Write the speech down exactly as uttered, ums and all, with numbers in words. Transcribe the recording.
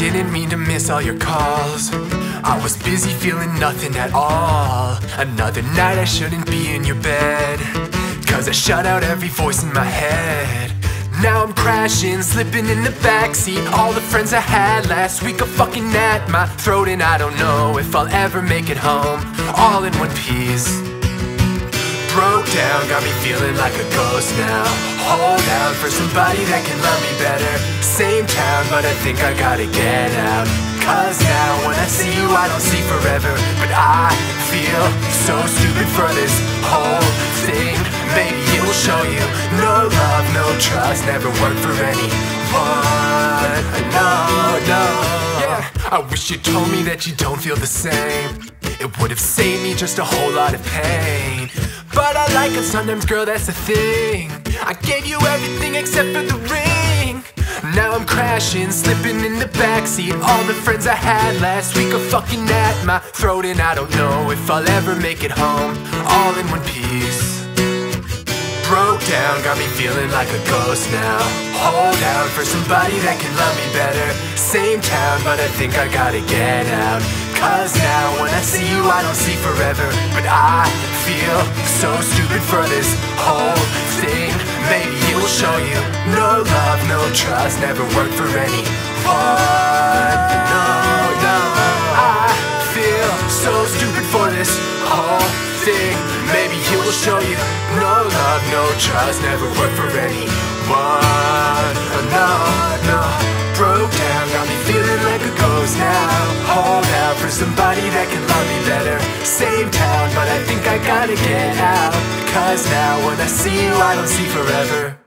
didn't mean to miss all your calls. I was busy feeling nothing at all. Another night I shouldn't be in your bed, 'cause I shut out every voice in my head. Now I'm crashing, slipping in the backseat. All the friends I had last week are fucking at my throat, and I don't know if I'll ever make it home, all in one piece. Broke down, got me feeling like a ghost now. Hold out for somebody that can love me better. Same town, but I think I gotta get out, 'cause now when I see you I don't see forever. But I feel so stupid for this whole thing. Maybe it will show you no love, no trust never worked for anyone. No, no. Yeah. I wish you told me that you don't feel the same. It would have saved me just a whole lot of pain. But I like it sometimes, girl, that's the thing. I gave you everything except for the ring. Now I'm crashing, slipping in the backseat. All the friends I had last week are fucking at my throat, and I don't know if I'll ever make it home, all in one piece. Broke down, got me feeling like a ghost now. Hold out for somebody that can love me better. Same town, but I think I gotta get out, 'cause now when I see you I don't see forever. But I feel so stupid for this whole thing. Maybe it will show you no love, no trust never worked for anyone. No, no. I feel so stupid for this whole thing. Maybe it will show you no love, no trust never worked for anyone. No, no. Broke down, got me feeling like a ghost now. Hold out for somebody that can love me better. Same town, but I think I gotta get out, 'cause now when I see you I don't see forever.